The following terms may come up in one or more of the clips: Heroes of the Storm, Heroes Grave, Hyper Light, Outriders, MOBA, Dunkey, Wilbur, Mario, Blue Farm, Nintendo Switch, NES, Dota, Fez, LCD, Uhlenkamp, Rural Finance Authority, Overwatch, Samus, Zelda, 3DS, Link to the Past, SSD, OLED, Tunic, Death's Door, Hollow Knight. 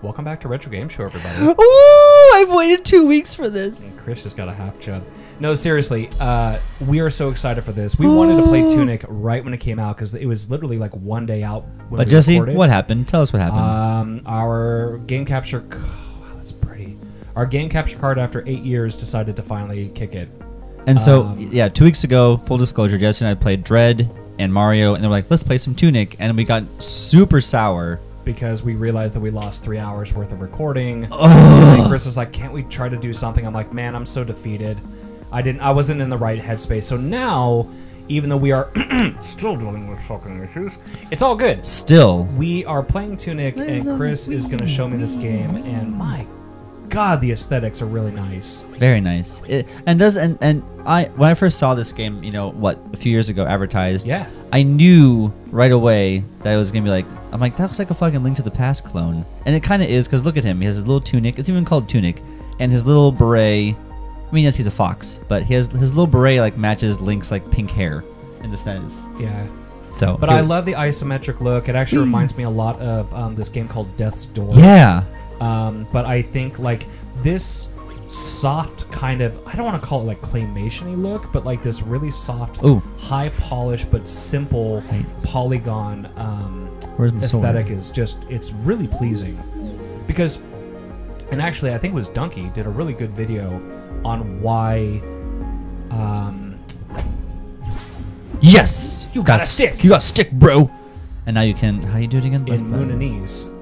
Welcome back to Retro Game Show, everybody. Ooh, I've waited 2 weeks for this. And Chris just got a half chub. No, seriously, we are so excited for this. We wanted to play Tunic right when it came out because it was literally like one day out when we Jesse, recorded. What happened? Tell us what happened. Our game capture... Oh, wow, that's pretty. Our game capture card, after 8 years, decided to finally kick it. And so, yeah, 2 weeks ago, full disclosure, Jesse and I played Dread and Mario, and they were like, let's play some Tunic. And we got super sour because we realized that we lost 3 hours worth of recording. And Chris is like, can't we try to do something? I'm like, man, I'm so defeated. I wasn't in the right headspace. So now, even though we are still dealing with fucking issues, it's all good. Still. We are playing Tunic, and Chris is going to show me this game, and my God, the aesthetics are really nice. Very nice. When I first saw this game, you know, what, a few years ago advertised, yeah, I knew right away that it was going to be like, I'm like, that looks like a fucking Link to the Past clone. And it kind of is, because look at him. He has his little tunic. It's even called Tunic. And his little beret. I mean, yes, he's a fox, but he has his little beret like matches Link's like pink hair in the sense. Yeah. So, but I love the isometric look. It actually reminds me a lot of this game called Death's Door. Yeah. But I think like this soft kind of, I don't want to call it like claymation-y look, but like this really soft, ooh, high polish but simple polygon aesthetic is just, it's really pleasing. Because, and actually I think it was Dunkey did a really good video on why yes, you got a stick. You got a stick, bro. And now you can, how do you do it again? In Moonanese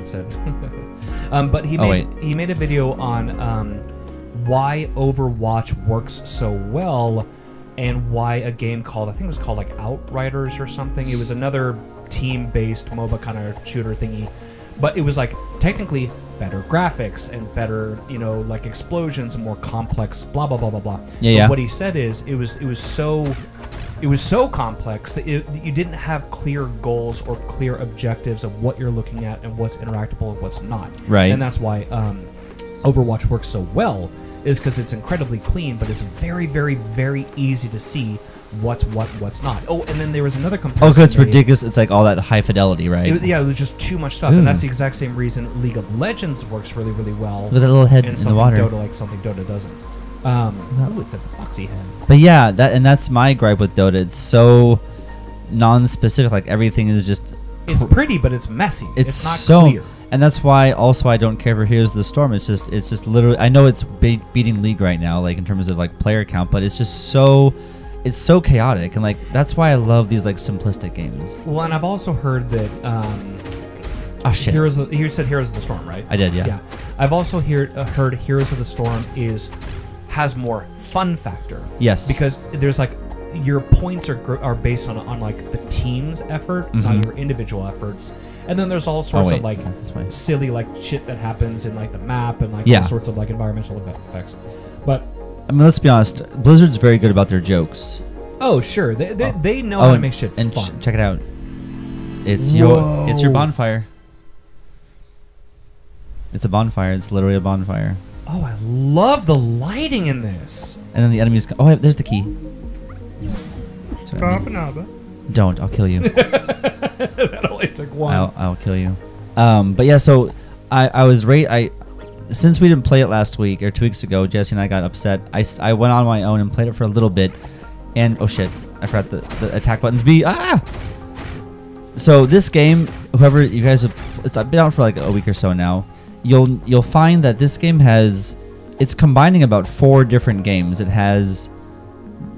it said. But he made a video on why Overwatch works so well, and why a game called, I think it was called like Outriders or something. It was another team-based MOBA kind of shooter thingy, but it was like technically better graphics and better, you know, like explosions and more complex, blah blah blah blah blah. Yeah. But what he said is it was so complex that you didn't have clear goals or clear objectives of what you're looking at and what's interactable and what's not. Right. And that's why Overwatch works so well, is because it's incredibly clean, but it's very, very, very easy to see what's what and what's not. Oh, and then there was another comparison. Oh, because it's ridiculous. It's like all that high fidelity, right? It was just too much stuff. Ooh. And that's the exact same reason League of Legends works really, really well. With a little head in the water. Dota, like something Dota doesn't. Ooh, it's a foxy head. But yeah, that's my gripe with Dota. It's so non-specific. Like everything is just. It's pretty, but it's messy. It's not clear. And that's why also I don't care for Heroes of the Storm. It's just literally. I know it's beating League right now, like in terms of like player count, but it's just so. It's so chaotic, and like that's why I love these like simplistic games. Well, and I've also heard that. Oh shit! You said Heroes of the Storm, right? I did, yeah. Yeah. I've also heard Heroes of the Storm has more fun factor. Yes. Because there's like your points are based on like the team's effort, mm-hmm, not your individual efforts. And then there's all sorts of like silly like shit that happens in like the map and like all sorts of like environmental effects. But I mean, let's be honest, Blizzard's very good about their jokes. Oh sure, they know how to make shit fun. Check it out. It's your bonfire. It's a bonfire. It's literally a bonfire. Oh, I love the lighting in this. And then the enemies come. Oh, there's the key. Don't. I'll kill you. That only took one. I'll kill you. But yeah, so I was right. Since we didn't play it last week or 2 weeks ago, Jesse and I got upset. I went on my own and played it for a little bit. And oh shit, I forgot the attack buttons. So this game, whoever you guys have, it's been out for like a week or so now. You'll find that this game it's combining about 4 different games. It has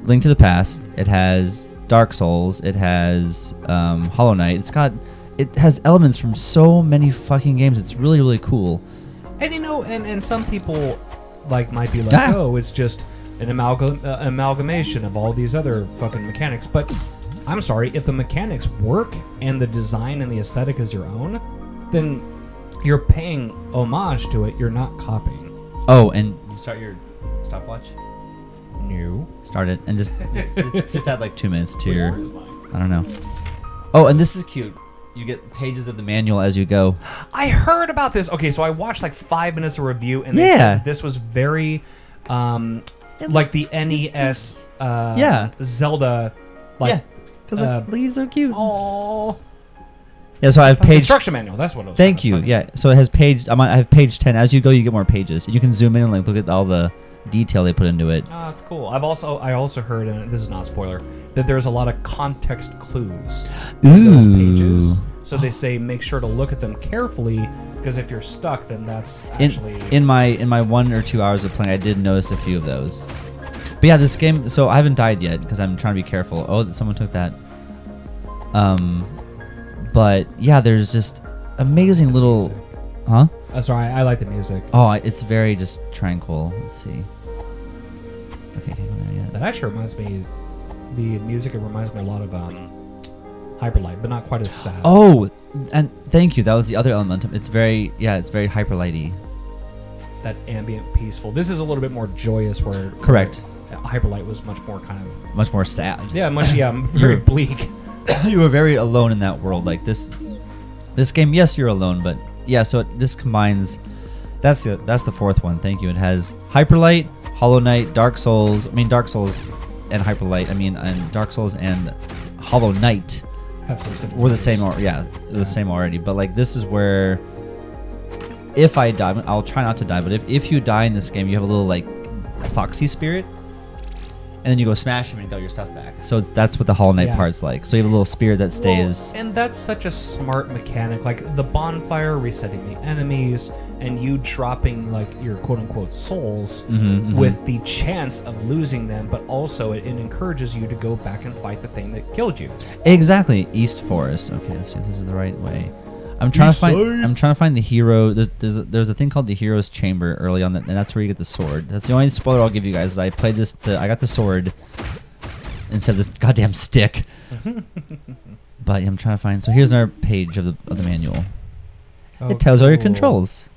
Link to the Past, it has Dark Souls, it has Hollow Knight. It has elements from so many fucking games. It's really, really cool. And you know, and some people like might be like, oh, it's just an amalgamation of all these other fucking mechanics. But I'm sorry, if the mechanics work and the design and the aesthetic is your own, then you're paying homage to it. You're not copying. Oh, and you start your stopwatch? No. Start it and just add like 2 minutes to your... I don't know. Oh, and this is cute. You get pages of the manual as you go. I heard about this. Okay, so I watched like 5 minutes of review, and they said this was very like the NES Zelda. Like, because he's so cute. Aww. Yeah, so I have page instruction manual. That's what it was. Thank you. Yeah, so it has page. I have page 10. As you go, you get more pages. You can zoom in and like look at all the detail they put into it. Oh, that's cool. I also heard, and this is not a spoiler, that there's a lot of context clues in those pages. So they say make sure to look at them carefully, because if you're stuck, then that's actually in my 1 or 2 hours of playing, I did notice a few of those. But yeah, this game. So I haven't died yet because I'm trying to be careful. Oh, someone took that. But yeah, there's just amazing little, huh? Sorry, I like the music. Oh, it's very just tranquil. Let's see. Okay, that actually reminds me. The music, it reminds me a lot of Hyper Light, but not quite as sad. Oh, and thank you. That was the other element. It's very, yeah, it's very Hyper Lighty. That ambient, peaceful. This is a little bit more joyous. Where correct. Where Hyper Light was much more kind of much more sad. Yeah, much very bleak. You were very alone in that world. Like this game, yes, you're alone, but yeah. So this combines. That's the fourth one. Thank you. It has Hyper Light, Hollow Knight, Dark Souls. I mean, Dark Souls and Hyper Light. I mean, and Dark Souls and Hollow Knight have some were the same. Or yeah, the same already. But like this is where, if I die, I'll try not to die. But if you die in this game, you have a little like foxy spirit. And then you go smash him and get your stuff back. So that's what the Hollow Knight part's like. So you have a little spear that stays. Well, and that's such a smart mechanic. Like the bonfire, resetting the enemies, and you dropping like your quote-unquote souls with the chance of losing them. But also it encourages you to go back and fight the thing that killed you. Exactly. East Forest. Okay, let's see if this is the right way. I'm trying to find the hero. There's a thing called the Hero's Chamber early on, and that's where you get the sword. That's the only spoiler I'll give you guys. Is I played this. I got the sword instead of this goddamn stick. But yeah, I'm trying to find. So here's another page of the manual. Oh, it tells all your controls.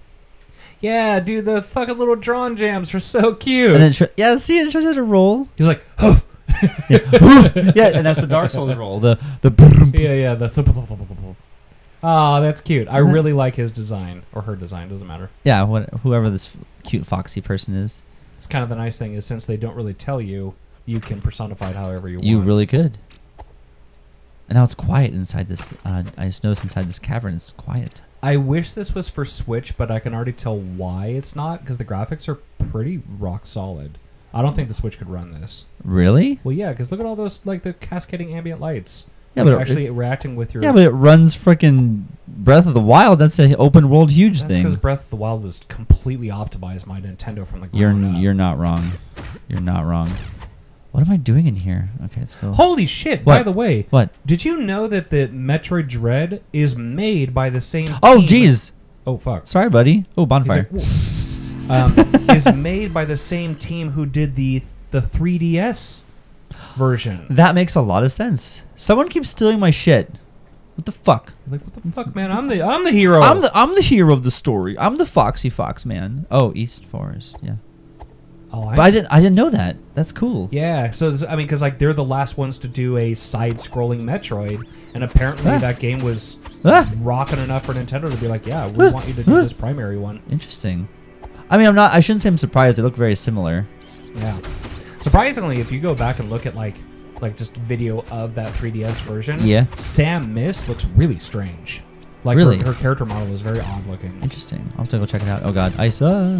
Yeah, dude, the fucking little drawn jams are so cute. And then yeah, see, it shows you how to roll. He's like, hoof. Yeah, and that's the Dark Souls roll. The Oh, that's cute. I really like his design, or her design, doesn't matter. Yeah, whoever this cute foxy person is. It's kind of the nice thing is since they don't really tell you, you can personify it however you want. You really could. And now it's quiet inside this, I just noticed inside this cavern it's quiet. I wish this was for Switch, but I can already tell why it's not, because the graphics are pretty rock solid. I don't think the Switch could run this. Really? Well, yeah, because look at all those, like the cascading ambient lights. Yeah, but actually reacting with your... Yeah, but it runs freaking Breath of the Wild. That's an open world huge thing. That's because Breath of the Wild was completely optimized by Nintendo from the ground up. You're not wrong. You're not wrong. What am I doing in here? Okay, let's go. Holy shit, what? By the way. What? Did you know that the Metroid Dread is made by the same team? Oh, jeez. Oh, fuck. Sorry, buddy. Oh, bonfire. Is made by the same team who did the 3DS version. That makes a lot of sense. Someone keeps stealing my shit. What the fuck? Like what the fuck, man? I'm the hero. I'm the hero of the story. I'm the foxy fox, man. Oh, East Forest, yeah. Oh, I didn't know that. That's cool. Yeah. So this, I mean, because like they're the last ones to do a side-scrolling Metroid, and apparently that game was rocking enough for Nintendo to be like, yeah, we want you to do this primary one. Interesting. I mean, I shouldn't say I'm surprised. They look very similar. Yeah. Surprisingly, if you go back and look at like just video of that 3DS version, Samus looks really strange. Like really? Her character model is very odd looking. Interesting. I'll have to go check it out. Oh god, I saw.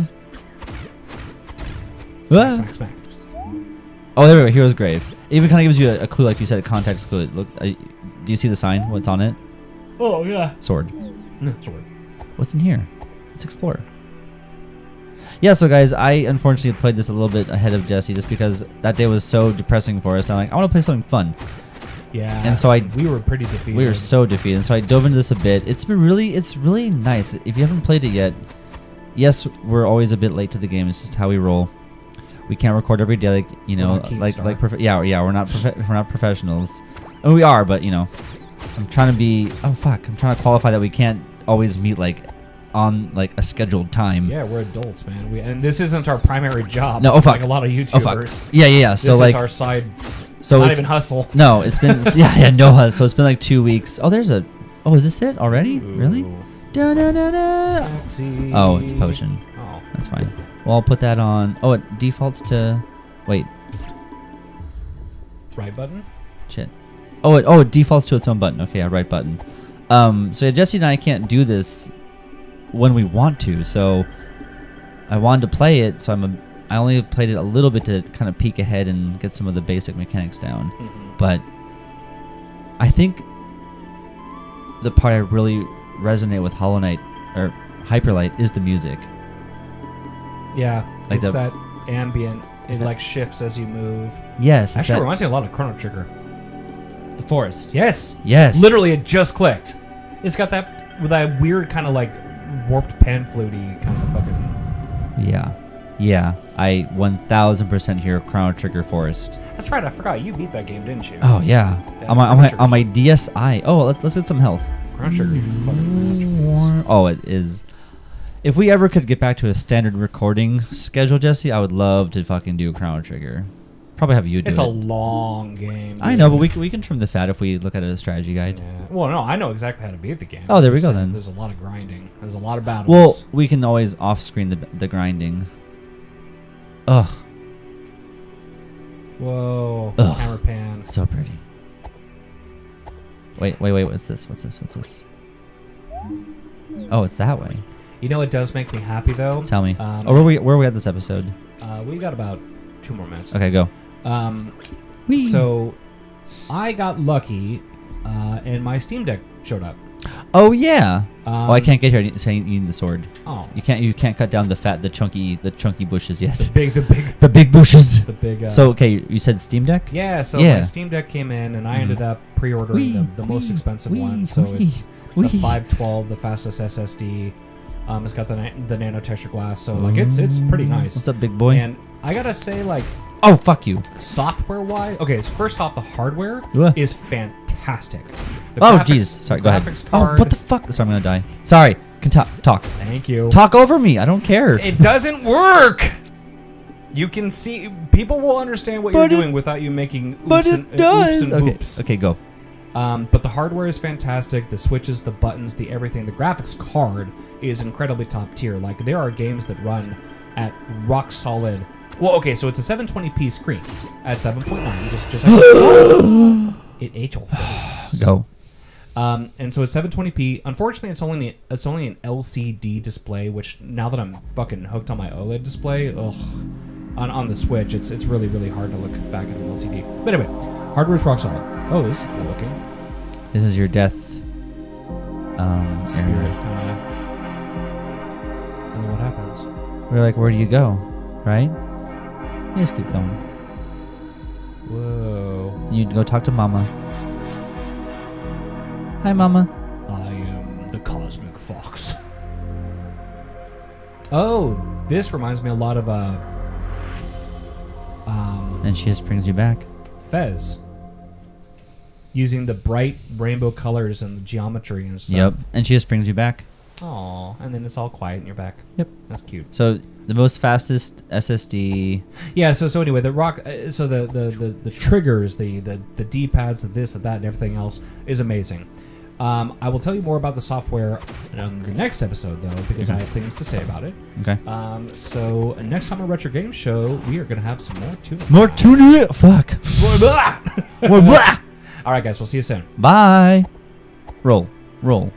Smack, smack, smack. Oh, there we go. Hero's Grave. It even kind of gives you a clue, like you said, a context clue. Look, do you see the sign? What's on it? Oh yeah. Sword. Sword. What's in here? Let's explore. Yeah, so guys, I unfortunately played this a little bit ahead of Jesse just because that day was so depressing for us. I'm like, I want to play something fun. Yeah. And so we were pretty defeated. We were so defeated. And so I dove into this a bit. It's really nice. If you haven't played it yet, yes, we're always a bit late to the game. It's just how we roll. We can't record every day, like you know, we're not professionals. I mean, we are, but you know, I'm trying to qualify that we can't always meet like. On like a scheduled time. Yeah, we're adults, man. And this isn't our primary job. No, oh fuck. Like a lot of YouTubers. Oh, yeah. So this is our side. So not even hustle. No, it's been no hustle. So it's been like 2 weeks. Oh, is this it already? Ooh. Really? Da, da, da, da. Oh, it's a potion. Oh, that's fine. Well, I'll put that on. Oh, it defaults to wait. Right button. Shit. Oh, it defaults to its own button. Okay, right button. So Jesse and I can't do this when we want to. So I wanted to play it, so I only played it a little bit to kind of peek ahead and get some of the basic mechanics down. Mm-hmm. But I think the part I really resonate with Hollow Knight or Hyper Light is the music. Yeah, like it's that ambient. It like shifts as you move. Yes, actually, it reminds me a lot of Chrono Trigger. The forest. Yes. Yes. Literally, it just clicked. It's got that with that weird kind of like warped pan-flutey kind of fucking. Yeah, yeah. I 1000% hear Chrono Trigger forest. That's right. I forgot you beat that game, didn't you? Oh yeah. Yeah, on my DSi. Oh, let's get some health. Chrono Trigger, fucking masterpiece. Oh, it is. If we ever could get back to a standard recording schedule, Jesse, I would love to fucking do Chrono Trigger. Probably have you do it. It's a long game. Dude. I know, but we can trim the fat if we look at a strategy guide. Yeah. Well, no, I know exactly how to beat the game. Oh, there we go then. There's a lot of grinding. There's a lot of battles. Well, we can always off-screen the grinding. Ugh. Whoa. Ugh. Camera pan. So pretty. Wait. What's this? Oh, it's that way. You know, it does make me happy, though. Tell me. Where are we at this episode? We got about 2 more minutes. Okay, go. So, I got lucky, and my Steam Deck showed up. Oh yeah. I can't get here. So you need the sword. Oh. You can't cut down the fat, the chunky bushes yet. The big bushes. The big. So okay, you said Steam Deck. Yeah. So yeah. My Steam Deck came in, and I ended up pre-ordering the most expensive one. So it's the 512, the fastest SSD. It's got the nano texture glass, so like it's pretty nice. What's up, big boy? And I gotta say, like, oh fuck you. Software wise, okay. First off, the hardware is fantastic. Oh jeez, sorry. Go ahead. Oh, what the fuck? Sorry, I'm gonna die. Sorry. Can talk. Thank you. Talk over me. I don't care. It doesn't work. You can see people will understand what you're doing without you making oops and oops. Okay, go. But the hardware is fantastic. The switches, the buttons, the everything. The graphics card is incredibly top tier. Like, there are games that run at rock solid. Well, okay, so it's a 720p screen at 7.9. Just like it ate all things. Go. And so it's 720p. Unfortunately, it's only an LCD display. Which now that I'm fucking hooked on my OLED display, on the Switch, it's really hard to look back at an LCD. But anyway. Hardware's rock solid. Oh, this is cool looking. This is your death. Spirit. And then what happens? We're like, where do you go? Right? You just keep going. Whoa. You go talk to Mama. Hi, Mama. I am the Cosmic Fox. Oh, this reminds me a lot of and she just brings you back. Fez. Using the bright rainbow colors and the geometry and stuff. Yep, and she just brings you back. Aww, and then it's all quiet and you're back. Yep, that's cute. So the most fastest SSD. Yeah. So anyway, the rock. So the triggers, the D-pads, the this, the that, and everything else is amazing. I will tell you more about the software in the next episode, though, because I have things to say about it. Okay. So next time on Retro Game Show, we are going to have some more Tunic. More Tunic! Fuck. All right, guys. We'll see you soon. Bye. Roll.